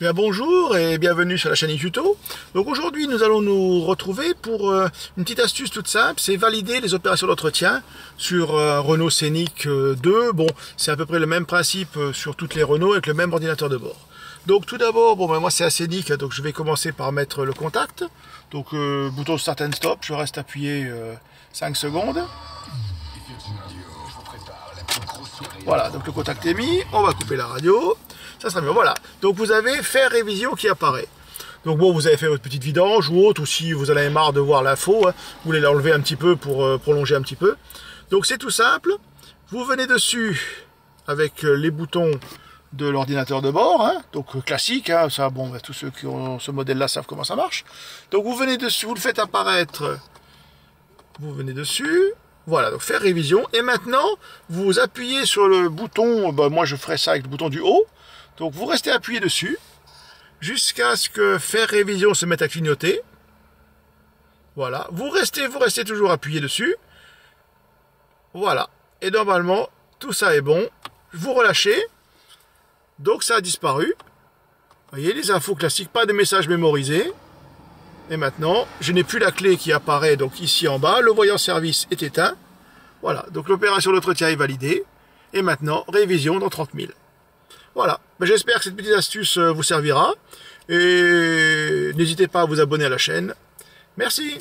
Bien bonjour et bienvenue sur la chaîne Tuto. Donc aujourd'hui nous allons nous retrouver pour une petite astuce toute simple, c'est valider les opérations d'entretien sur Renault Scénic 2. Bon, c'est à peu près le même principe sur toutes les Renault avec le même ordinateur de bord. Donc tout d'abord, bon ben moi c'est la Scénic, donc je vais commencer par mettre le contact. Donc bouton Start and Stop, je reste appuyé 5 secondes. Voilà, donc le contact est mis, on va couper la radio. Ça sera mieux, voilà. Donc vous avez faire révision qui apparaît. Donc bon, vous avez fait votre petite vidange ou autre, ou si vous en avez marre de voir l'info, hein, vous voulez l'enlever un petit peu pour prolonger un petit peu. Donc c'est tout simple, vous venez dessus avec les boutons de l'ordinateur de bord, hein, donc classique, hein, ça bon, bah, tous ceux qui ont ce modèle-là savent comment ça marche. Donc vous venez dessus, vous le faites apparaître, vous venez dessus. Voilà, donc faire révision. Et maintenant, vous appuyez sur le bouton, ben moi je ferai ça avec le bouton du haut. Donc vous restez appuyé dessus, jusqu'à ce que faire révision se mette à clignoter. Voilà, vous restez toujours appuyé dessus. Voilà, et normalement, tout ça est bon. Vous relâchez, donc ça a disparu. Vous voyez, les infos classiques, pas de messages mémorisés. Et maintenant, je n'ai plus la clé qui apparaît donc ici en bas. Le voyant service est éteint. Voilà, donc l'opération d'entretien est validée. Et maintenant, révision dans 30 000. Voilà, j'espère que cette petite astuce vous servira. Et n'hésitez pas à vous abonner à la chaîne. Merci.